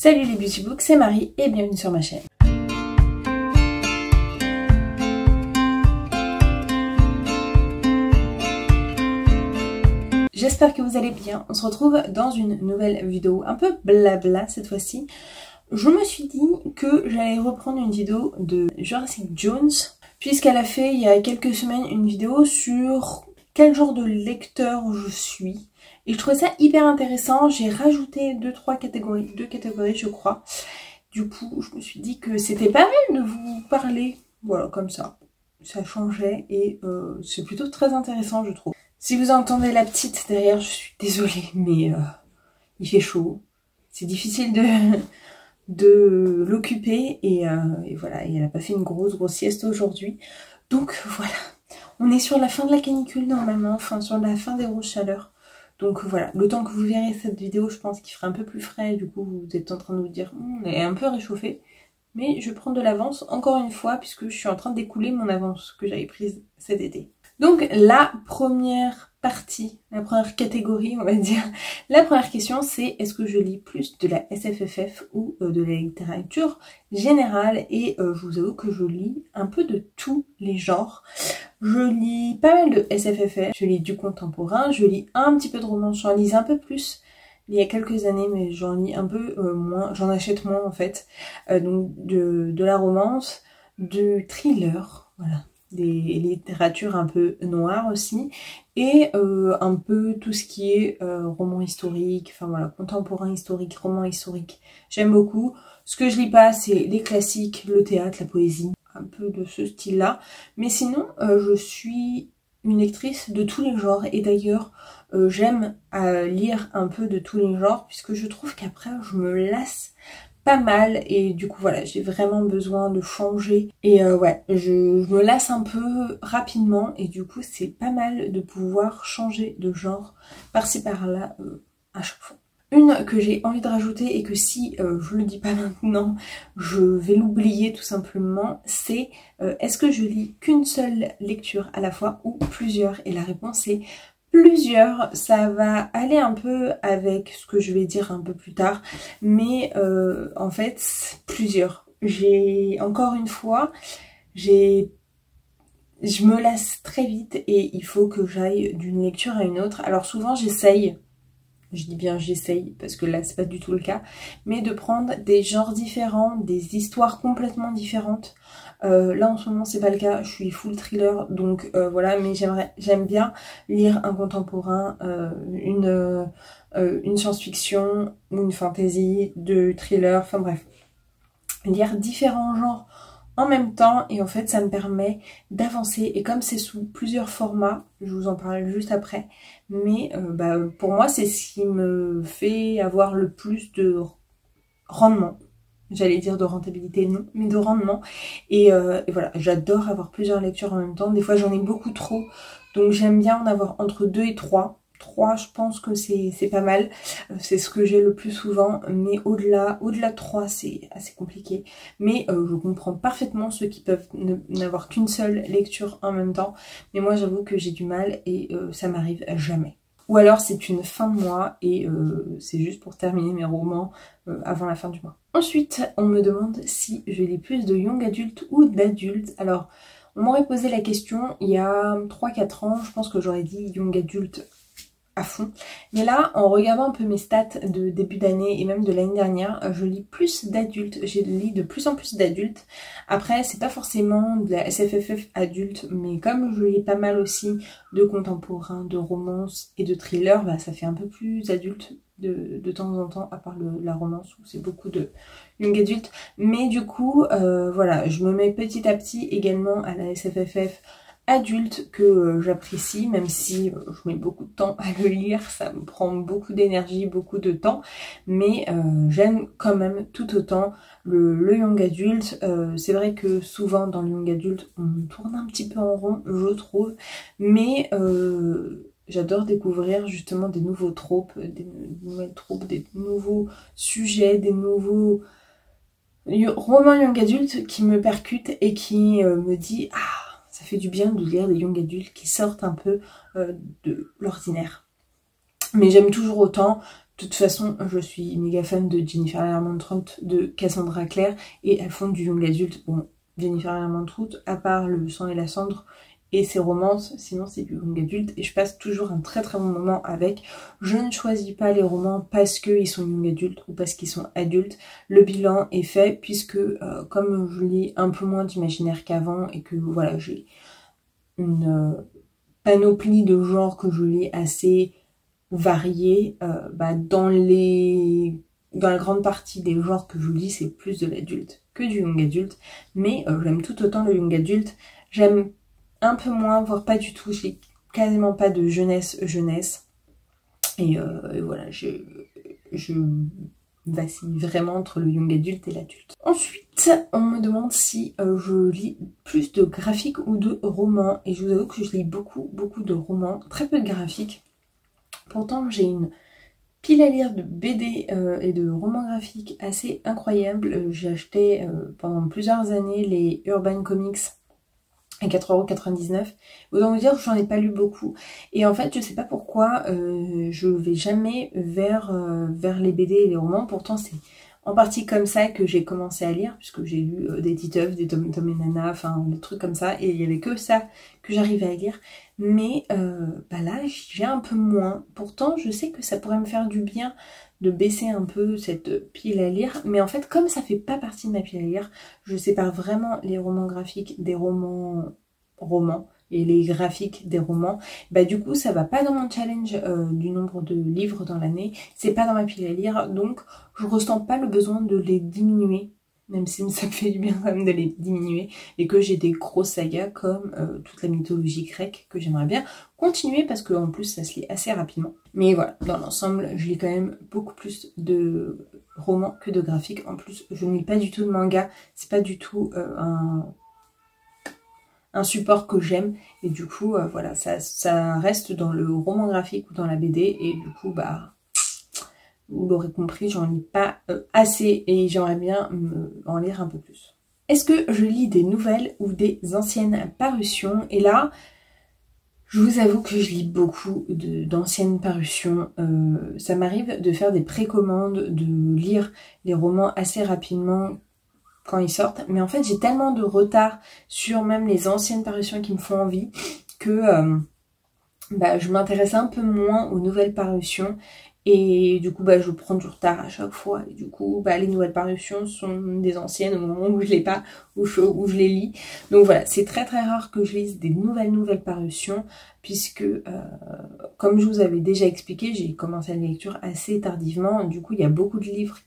Salut les Beauty Books, c'est Marie et bienvenue sur ma chaîne. J'espère que vous allez bien. On se retrouve dans une nouvelle vidéo un peu blabla cette fois-ci. Je me suis dit que j'allais reprendre une vidéo de Jurassic Jones puisqu'elle a fait il y a quelques semaines une vidéo sur quel genre de lecteur je suis. Et je trouvais ça hyper intéressant, j'ai rajouté deux catégories je crois. Du coup je me suis dit que c'était pas mal de vous parler, voilà comme ça, ça changeait et c'est plutôt très intéressant je trouve. Si vous entendez la petite derrière, je suis désolée mais il fait chaud, c'est difficile de l'occuper et voilà, et elle n'a pas fait une grosse sieste aujourd'hui. Donc voilà, on est sur la fin de la canicule normalement, enfin sur la fin des grosses chaleurs. Donc voilà, le temps que vous verrez cette vidéo, je pense qu'il fera un peu plus frais. Du coup, vous êtes en train de vous dire, on est un peu réchauffé. Mais je prends de l'avance, encore une fois, puisque je suis en train d'écouler mon avance que j'avais prise cet été. Donc la première partie, la première catégorie, on va dire. La première question, c'est est-ce que je lis plus de la SFFF ou de la littérature générale? Et je vous avoue que je lis un peu de tous les genres. Je lis pas mal de SFFF, je lis du contemporain, je lis un petit peu de romans, j'en lis un peu plus il y a quelques années, mais j'en lis un peu moins, j'en achète moins en fait. Donc de la romance, de thriller, voilà, des littératures un peu noires aussi, et un peu tout ce qui est roman historique, enfin voilà, contemporain historique, roman historique, j'aime beaucoup. Ce que je lis pas, c'est les classiques, le théâtre, la poésie, un peu de ce style là, mais sinon je suis une lectrice de tous les genres et d'ailleurs j'aime lire un peu de tous les genres puisque je trouve qu'après je me lasse pas mal et du coup voilà, j'ai vraiment besoin de changer et ouais, je me lasse un peu rapidement et du coup c'est pas mal de pouvoir changer de genre par-ci par-là à chaque fois. Une que j'ai envie de rajouter et que si je le dis pas maintenant, je vais l'oublier tout simplement, c'est est-ce que je lis qu'une seule lecture à la fois ou plusieurs? Et la réponse est plusieurs. Ça va aller un peu avec ce que je vais dire un peu plus tard, mais en fait plusieurs. J'ai encore une fois, je me lasse très vite et il faut que j'aille d'une lecture à une autre. Alors souvent j'essaye. Je dis bien j'essaye parce que là c'est pas du tout le cas, mais de prendre des genres différents, des histoires complètement différentes. Là en ce moment c'est pas le cas, je suis full thriller donc voilà, mais j'aime bien lire un contemporain, une science-fiction, une fantasy, de thriller, enfin bref. Lire différents genres en même temps et en fait ça me permet d'avancer et comme c'est sous plusieurs formats, je vous en parle juste après, mais bah, pour moi c'est ce qui me fait avoir le plus de rendement, j'allais dire de rentabilité non, mais de rendement et voilà, j'adore avoir plusieurs lectures en même temps, des fois j'en ai beaucoup trop donc j'aime bien en avoir entre 2 et 3. 3 je pense que c'est pas mal, c'est ce que j'ai le plus souvent, mais au-delà de 3 c'est assez compliqué, mais je comprends parfaitement ceux qui peuvent n'avoir qu'une seule lecture en même temps, mais moi j'avoue que j'ai du mal et ça m'arrive jamais. Ou alors c'est une fin de mois et c'est juste pour terminer mes romans avant la fin du mois. Ensuite on me demande si je lis plus de young adultes ou d'adultes. Alors on m'aurait posé la question il y a 3-4 ans, je pense que j'aurais dit young adulte à fond. Mais là, en regardant un peu mes stats de début d'année et même de l'année dernière, je lis plus d'adultes, je lis de plus en plus d'adultes. Après, c'est pas forcément de la SFFF adulte, mais comme je lis pas mal aussi de contemporains, de romances et de thrillers, bah, ça fait un peu plus adulte de temps en temps, à part la romance où c'est beaucoup de young adult. Mais du coup, voilà, je me mets petit à petit également à la SFFF adulte que j'apprécie, même si je mets beaucoup de temps à le lire, ça me prend beaucoup d'énergie, beaucoup de temps, mais j'aime quand même tout autant le young adulte. C'est vrai que souvent dans le young adulte on tourne un petit peu en rond je trouve, mais j'adore découvrir justement des nouveaux tropes, des nouvelles tropes, des nouveaux sujets, des nouveaux romans young adulte qui me percutent et qui me dit ah, ça fait du bien de lire des young adultes qui sortent un peu de l'ordinaire. Mais j'aime toujours autant De toute façon, je suis méga fan de Jennifer L. Armentrout, de Cassandra Clare, et elles font du young adulte. Bon, Jennifer L. Armentrout, à part Le sang et la cendre et ses romances, sinon c'est du young adulte, et je passe toujours un très très bon moment avec. Je ne choisis pas les romans parce qu'ils sont young adultes ou parce qu'ils sont adultes. Le bilan est fait, puisque comme je lis un peu moins d'imaginaire qu'avant, et que voilà, j'ai une panoplie de genres que je lis assez variés, dans la grande partie des genres que je lis, c'est plus de l'adulte que du young adulte, mais j'aime tout autant le young adulte. J'aime un peu moins, voire pas du tout, j'ai quasiment pas de jeunesse, et voilà, je vacille vraiment entre le young adulte et l'adulte. Ensuite, on me demande si je lis plus de graphiques ou de romans, et je vous avoue que je lis beaucoup de romans, très peu de graphiques. Pourtant, j'ai une pile à lire de BD et de romans graphiques assez incroyable. J'ai acheté pendant plusieurs années les Urban Comics à 4,99 €. Autant vous dire que j'en ai pas lu beaucoup. Et en fait, je sais pas pourquoi je vais jamais vers les BD et les romans. Pourtant, c'est en partie comme ça que j'ai commencé à lire, puisque j'ai lu des Titeuf, des Tom et Nana, enfin des trucs comme ça, et il y avait que ça que j'arrivais à lire. Mais là, j'ai un peu moins. Pourtant, je sais que ça pourrait me faire du bien de baisser un peu cette pile à lire, mais en fait, comme ça fait pas partie de ma pile à lire, je sépare vraiment les romans graphiques des romans et les graphiques des romans. Bah du coup, ça va pas dans mon challenge du nombre de livres dans l'année, c'est pas dans ma pile à lire, donc je ressens pas le besoin de les diminuer, même si ça me fait du bien quand même de les diminuer, et que j'ai des grosses sagas comme toute la mythologie grecque que j'aimerais bien continuer, parce que en plus ça se lit assez rapidement. Mais voilà, dans l'ensemble, je lis quand même beaucoup plus de romans que de graphiques. En plus, je ne lis pas du tout de manga, c'est pas du tout un support que j'aime, et du coup voilà, ça reste dans le roman graphique ou dans la BD, et du coup bah vous l'aurez compris, j'en lis pas assez, et j'aimerais bien en lire un peu plus. Est-ce que je lis des nouvelles ou des anciennes parutions? Et là, je vous avoue que je lis beaucoup d'anciennes parutions. Ça m'arrive de faire des précommandes, de lire les romans assez rapidement quand ils sortent, mais en fait j'ai tellement de retard sur même les anciennes parutions qui me font envie que je m'intéresse un peu moins aux nouvelles parutions, et du coup je prends du retard à chaque fois, et du coup les nouvelles parutions sont des anciennes au moment où je les pas, où je les lis. Donc voilà, c'est très très rare que je lise des nouvelles parutions, puisque comme je vous avais déjà expliqué, j'ai commencé la lecture assez tardivement, du coup il y a beaucoup de livres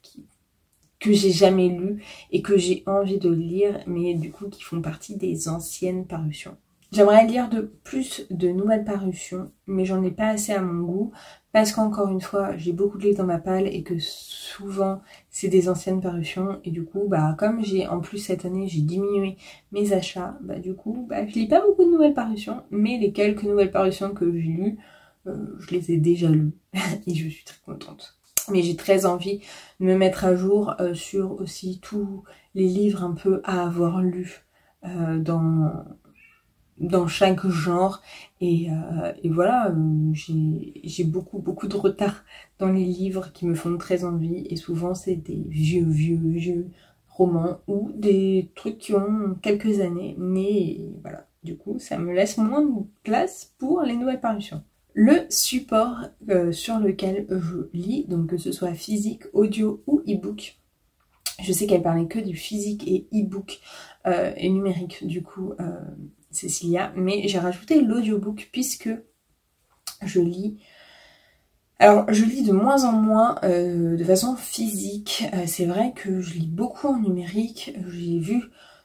que j'ai jamais lu et que j'ai envie de lire, mais du coup qui font partie des anciennes parutions. J'aimerais lire plus de nouvelles parutions, mais j'en ai pas assez à mon goût, parce qu'encore une fois, j'ai beaucoup de livres dans ma palle, et que souvent c'est des anciennes parutions, et du coup comme j'ai, en plus cette année j'ai diminué mes achats, du coup je lis pas beaucoup de nouvelles parutions, mais les quelques nouvelles parutions que j'ai lues, je les ai déjà lues et je suis très contente. Mais j'ai très envie de me mettre à jour sur aussi tous les livres un peu à avoir lus dans chaque genre. Et voilà, j'ai beaucoup de retard dans les livres qui me font très envie. Et souvent, c'est des vieux romans ou des trucs qui ont quelques années. Mais voilà, du coup, ça me laisse moins de place pour les nouvelles parutions. Le support sur lequel je lis, donc que ce soit physique, audio ou e-book, je sais qu'elle parlait que du physique et e-book et numérique, du coup, Cécilia, mais j'ai rajouté l'audiobook, puisque je lis... Alors, je lis de moins en moins de façon physique. C'est vrai que je lis beaucoup en numérique. J'ai vu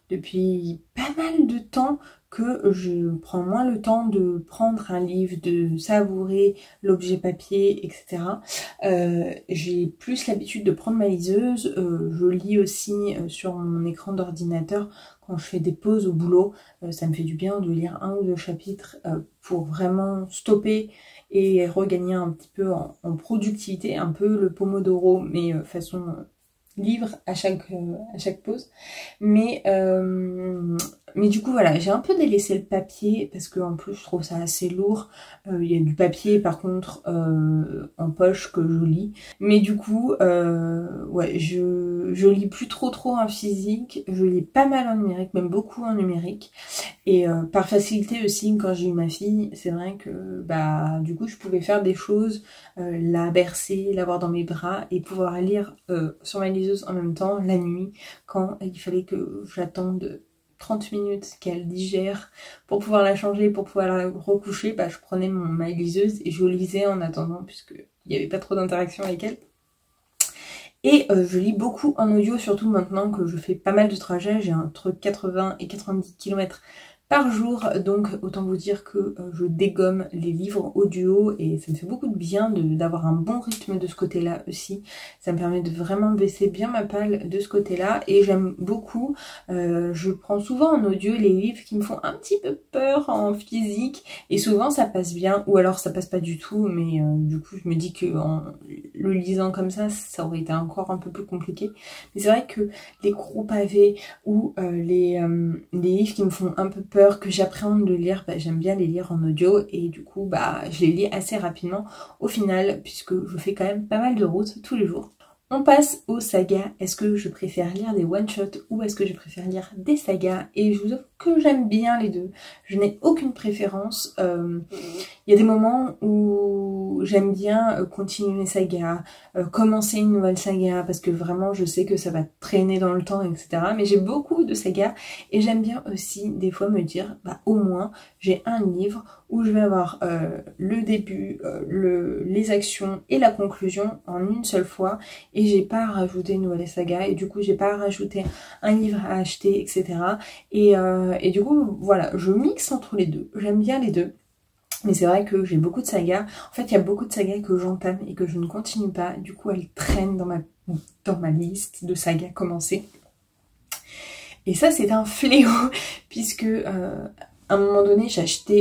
depuis pas mal de temps que je prends moins le temps de prendre un livre, de savourer l'objet papier, etc. J'ai plus l'habitude de prendre ma liseuse. Je lis aussi sur mon écran d'ordinateur quand je fais des pauses au boulot. Ça me fait du bien de lire un ou deux chapitres pour vraiment stopper et regagner un petit peu en productivité, un peu le pomodoro, mais façon livre à chaque pause, mais du coup voilà, j'ai un peu délaissé le papier parce que en plus je trouve ça assez lourd. Il y a du papier par contre en poche que je lis, mais du coup ouais, je lis plus trop en physique, je lis pas mal en numérique, même beaucoup en numérique, et par facilité aussi. Quand j'ai eu ma fille, c'est vrai que bah du coup je pouvais faire des choses, la bercer, l'avoir dans mes bras et pouvoir lire sur ma liseuse en même temps la nuit, quand il fallait que j'attende 30 minutes qu'elle digère pour pouvoir la changer, pour pouvoir la recoucher. Bah, je prenais ma liseuse et je lisais en attendant, puisque il n'y avait pas trop d'interaction avec elle. Et je lis beaucoup en audio, surtout maintenant que je fais pas mal de trajets. J'ai entre 80 et 90 km par jour, donc autant vous dire que je dégomme les livres audio, et ça me fait beaucoup de bien d'avoir un bon rythme de ce côté là aussi. Ça me permet de vraiment baisser bien ma palle de ce côté là, et j'aime beaucoup. Je prends souvent en audio les livres qui me font un petit peu peur en physique, et souvent ça passe bien, ou alors ça passe pas du tout, mais du coup je me dis que en le lisant comme ça, ça aurait été encore un peu plus compliqué. Mais c'est vrai que les gros pavés ou les livres qui me font un peu peur, que j'appréhende de lire, bah, j'aime bien les lire en audio, et du coup bah je les lis assez rapidement au final, puisque je fais quand même pas mal de route tous les jours. On passe aux sagas. Est-ce que je préfère lire des one-shots ou est-ce que je préfère lire des sagas? Et je vous avoue que j'aime bien les deux. Je n'ai aucune préférence. Il y a des moments où j'aime bien continuer les sagas, commencer une nouvelle saga, parce que vraiment je sais que ça va traîner dans le temps, etc. Mais j'ai beaucoup de sagas, et j'aime bien aussi des fois me dire, bah au moins j'ai un livre où je vais avoir le début, les actions et la conclusion en une seule fois, et j'ai pas à rajouter une nouvelle saga, et du coup j'ai pas à rajouter un livre à acheter, etc. Et du coup voilà, je mixe entre les deux, j'aime bien les deux. Mais c'est vrai que j'ai beaucoup de sagas. En fait, il y a beaucoup de sagas que j'entame et que je ne continue pas. Du coup, elles traînent dans ma liste de sagas commencées. Et ça, c'est un fléau, puisque à un moment donné,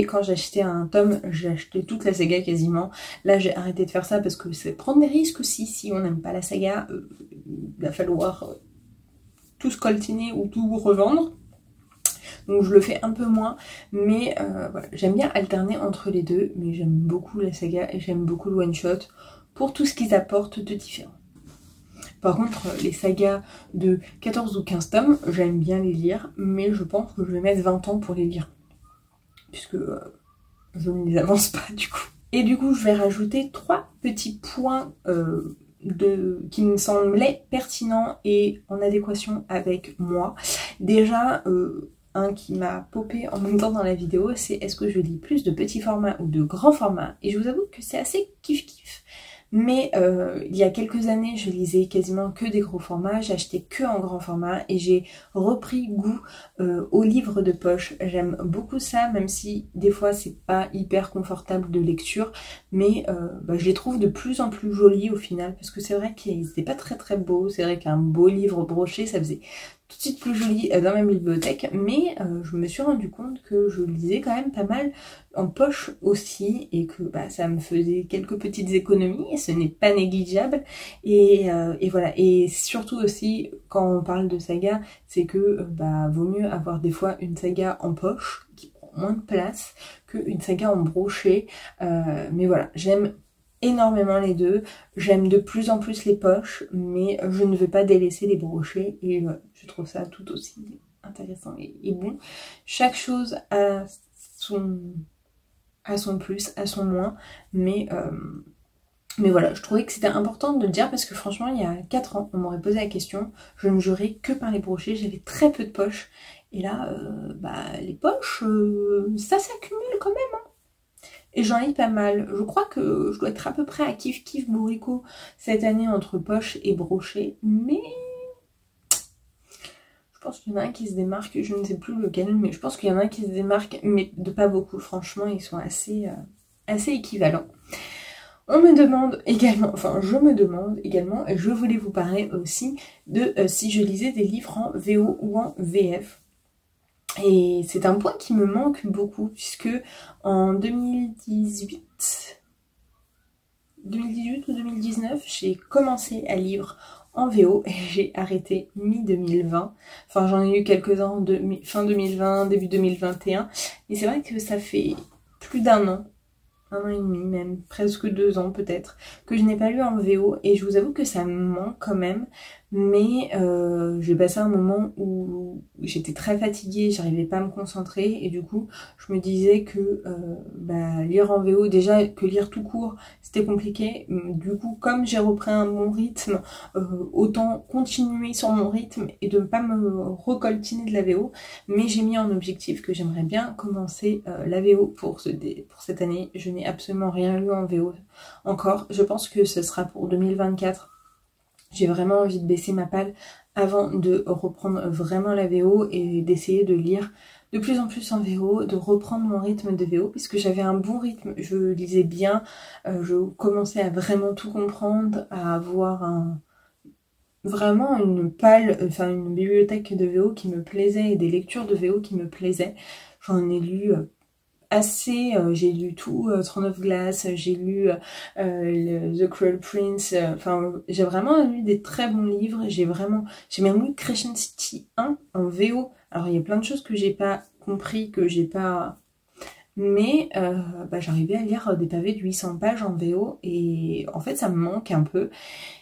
quand j'achetais un tome, j'achetais toute la saga quasiment. Là, j'ai arrêté de faire ça parce que c'est prendre des risques aussi. Si on n'aime pas la saga, il va falloir tout scoltiner ou tout revendre. Donc je le fais un peu moins, mais voilà, j'aime bien alterner entre les deux, mais j'aime beaucoup la saga et j'aime beaucoup le one-shot pour tout ce qu'ils apportent de différent. Par contre, les sagas de 14 ou 15 tomes, j'aime bien les lire, mais je pense que je vais mettre 20 ans pour les lire, puisque je ne les avance pas du coup. Et du coup, je vais rajouter 3 petits points qui me semblaient pertinents et en adéquation avec moi. Déjà, un qui m'a popé en même temps dans la vidéo, c'est est-ce que je lis plus de petits formats ou de grands formats? Et je vous avoue que c'est assez kiff-kiff. Mais il y a quelques années, je lisais quasiment que des gros formats, j'achetais que en grand format, et j'ai repris goût aux livres de poche. J'aime beaucoup ça, même si des fois c'est pas hyper confortable de lecture, mais bah, je les trouve de plus en plus jolis au final, parce que c'est vrai qu'ils n'étaient pas très beaux. C'est vrai qu'un beau livre broché, ça faisait tout de suite plus joli dans ma bibliothèque, mais je me suis rendu compte que je lisais quand même pas mal en poche aussi, et que bah, ça me faisait quelques petites économies, et ce n'est pas négligeable. Et voilà, et surtout aussi quand on parle de saga, c'est que bah, vaut mieux avoir des fois une saga en poche qui prend moins de place qu'une saga en brochet, mais voilà, j'aime énormément les deux. J'aime de plus en plus les poches, mais je ne veux pas délaisser les brochets, et je trouve ça tout aussi intéressant et bon. Chaque chose a son plus, a son moins, mais voilà, je trouvais que c'était important de le dire, parce que franchement il y a 4 ans on m'aurait posé la question, je ne jurais que par les brochets, j'avais très peu de poches, et là bah, les poches ça s'accumule quand même hein. Et j'en lis pas mal. Je crois que je dois être à peu près à kiff kiff bourricot cette année entre poche et brochet. Mais je pense qu'il y en a un qui se démarque. Je ne sais plus lequel, mais je pense qu'il y en a un qui se démarque, mais de pas beaucoup. Franchement, ils sont assez équivalents. On me demande également, enfin je me demande également, et je voulais vous parler aussi de si je lisais des livres en VO ou en VF. Et c'est un point qui me manque beaucoup, puisque en 2018 ou 2019, j'ai commencé à lire en VO. J'ai arrêté mi-2020. Enfin, j'en ai eu quelques-uns fin 2020, début 2021. Mais c'est vrai que ça fait plus d'un an. Un an et demi même, presque 2 ans peut-être, que je n'ai pas lu en VO, et je vous avoue que ça me manque quand même, mais j'ai passé un moment où j'étais très fatiguée, j'arrivais pas à me concentrer, et du coup je me disais que lire en VO, déjà que lire tout court c'était compliqué, du coup comme j'ai repris un bon rythme, autant continuer sur mon rythme et de ne pas me recoltiner de la VO, mais j'ai mis en objectif que j'aimerais bien commencer la VO pour cette année. Je n'ai absolument rien lu en VO encore, je pense que ce sera pour 2024. J'ai vraiment envie de baisser ma palle avant de reprendre vraiment la VO et d'essayer de lire de plus en plus en VO, de reprendre mon rythme de VO, puisque j'avais un bon rythme, je lisais bien, je commençais à vraiment tout comprendre, à avoir vraiment une palle, enfin une bibliothèque de VO qui me plaisait et des lectures de VO qui me plaisaient. J'en ai lu assez, j'ai lu tout, Throne of Glass, j'ai lu The Cruel Prince, enfin j'ai vraiment lu des très bons livres, j'ai même lu Crescent City 1 en VO. Alors il y a plein de choses que j'ai pas compris, que j'ai pas, mais j'arrivais à lire des pavés de 800 pages en VO, et en fait ça me manque un peu,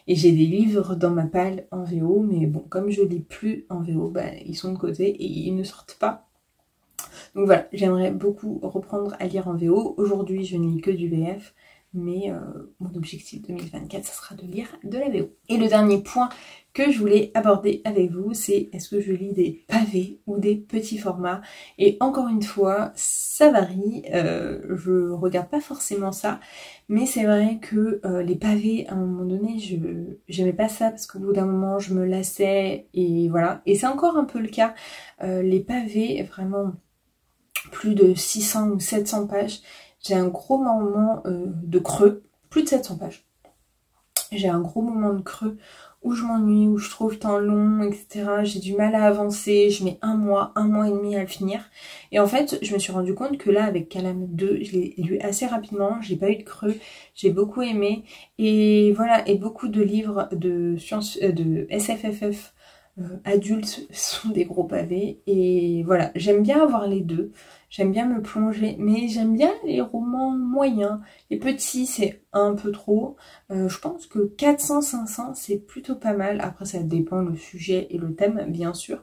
et j'ai des livres dans ma palle en VO, mais bon, comme je lis plus en VO, ils sont de côté et ils ne sortent pas. Donc voilà, j'aimerais beaucoup reprendre à lire en VO. Aujourd'hui, je ne lis que du VF, mais mon objectif 2024, ça sera de lire de la VO. Et le dernier point que je voulais aborder avec vous, c'est est-ce que je lis des pavés ou des petits formats? Et encore une fois, ça varie, je regarde pas forcément ça, mais c'est vrai que les pavés, à un moment donné, j'aimais pas ça parce qu'au bout d'un moment, je me lassais, et voilà. Et c'est encore un peu le cas, les pavés, vraiment plus de 600 ou 700 pages, j'ai un gros moment de creux, plus de 700 pages, j'ai un gros moment de creux où je m'ennuie, où je trouve temps long, etc. J'ai du mal à avancer, je mets un mois et demi à le finir. Et en fait, je me suis rendu compte que là, avec Calame 2, je l'ai lu assez rapidement, j'ai pas eu de creux, j'ai beaucoup aimé. Et voilà, et beaucoup de livres de SFFF adultes sont des gros pavés. Et voilà, j'aime bien avoir les deux, j'aime bien me plonger, mais j'aime bien les romans moyens. Les petits, c'est un peu trop. Je pense que 400-500, c'est plutôt pas mal. Après, ça dépend le sujet et le thème, bien sûr.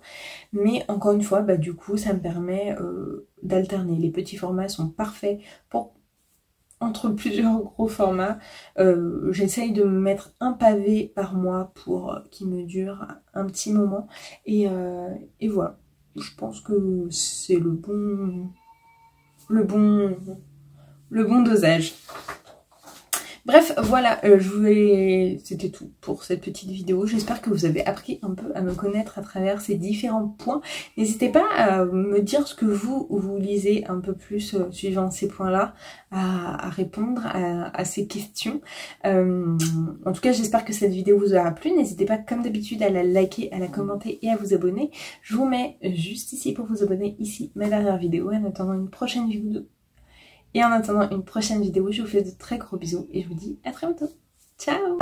Mais encore une fois, du coup, ça me permet d'alterner. Les petits formats sont parfaits pour entre plusieurs gros formats. J'essaye de me mettre un pavé par mois pour qu'il me dure un petit moment. Et voilà. Je pense que c'est le bon dosage. Bref, voilà, c'était tout pour cette petite vidéo. J'espère que vous avez appris un peu à me connaître à travers ces différents points. N'hésitez pas à me dire ce que vous lisez un peu plus suivant ces points-là, à répondre à ces questions. En tout cas, j'espère que cette vidéo vous aura plu. N'hésitez pas, comme d'habitude, à la liker, à la commenter et à vous abonner. Je vous mets juste ici pour vous abonner, ici, ma dernière vidéo. En attendant une prochaine vidéo. Et en attendant une prochaine vidéo, je vous fais de très gros bisous et je vous dis à très bientôt. Ciao!